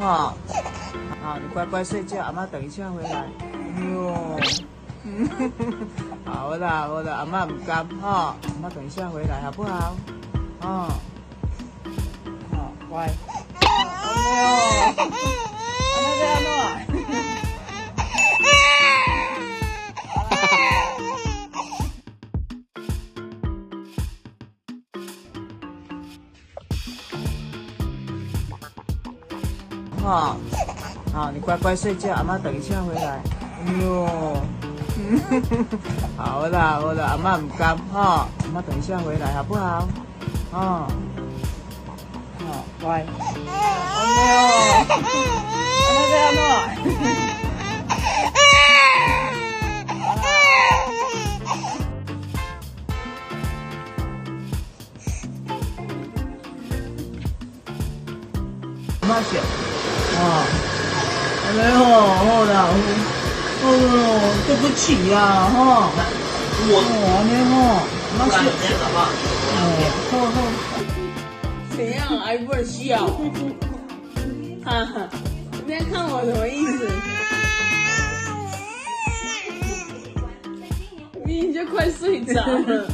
哦，啊，你乖乖睡觉，阿妈等一下回来。哟，好啦好啦，阿妈唔甘哦，阿妈等一下回来好不好？哦，好乖。哎呦，阿妈在干嘛？哦，好，你乖乖睡觉，阿妈等一下回来。哟，好啦好啦，阿妈唔甘哦，阿妈等一下回来好不好？哦，好乖。哎呦，阿妈在干嘛？阿妈写，哦，哎呦，好啦，哦，对不起啦，哈，我，哎呦，阿妈写，哦，怎样？还不笑？哈哈，你在看我什么意思？你就快睡着了。